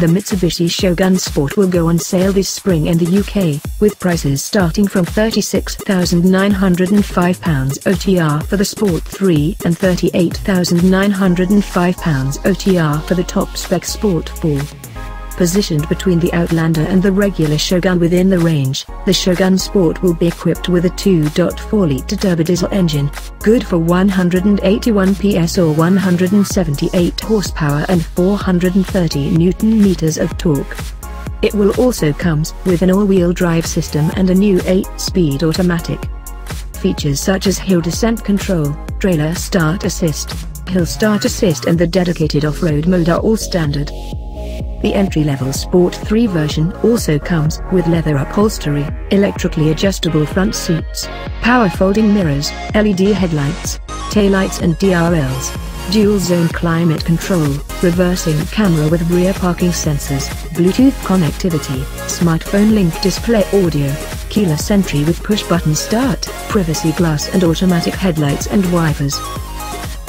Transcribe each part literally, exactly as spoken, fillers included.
The Mitsubishi Shogun Sport will go on sale this spring in the U K, with prices starting from thirty-six thousand nine hundred and five pounds O T R for the Sport three and thirty-eight thousand nine hundred and five pounds O T R for the top-spec Sport four. Positioned between the Outlander and the regular Shogun within the range, the Shogun Sport will be equipped with a two point four litre turbodiesel engine, good for one hundred eighty-one P S or one hundred seventy-eight horsepower and four hundred thirty newton-meters of torque. It will also comes with an all-wheel drive system and a new eight-speed automatic. Features such as Hill Descent Control, Trailer Start Assist, Hill Start Assist and the dedicated off-road mode are all standard. The entry-level Sport three version also comes with leather upholstery, electrically adjustable front seats, power folding mirrors, L E D headlights, taillights and D R Ls, dual-zone climate control, reversing camera with rear parking sensors, Bluetooth connectivity, Smartphone Link Display Audio, keyless entry with push-button start, privacy glass and automatic headlights and wipers.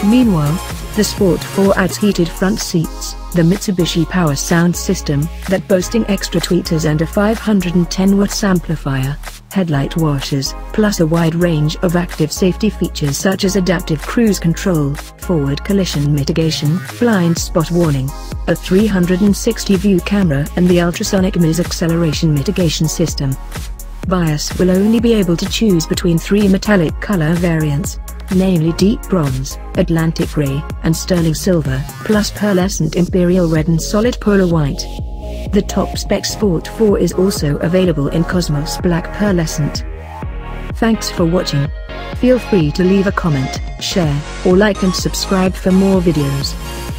Meanwhile, the Sport four adds heated front seats, the Mitsubishi Power Sound System, that boasting extra tweeters and a five hundred ten watt amplifier, headlight washers, plus a wide range of active safety features such as Adaptive Cruise Control, Forward Collision Mitigation, Blind Spot Warning, a three sixty view camera and the Ultrasonic Mis-Acceleration Mitigation System. Buyers will only be able to choose between three metallic color variants, namely Deep Bronze, Atlantic Grey, and Sterling Silver, plus pearlescent Imperial Red and solid Polar White. The top-spec Sport four is also available in Cosmos Black pearlescent. Thanks for watching. Feel free to leave a comment, share, or like and subscribe for more videos.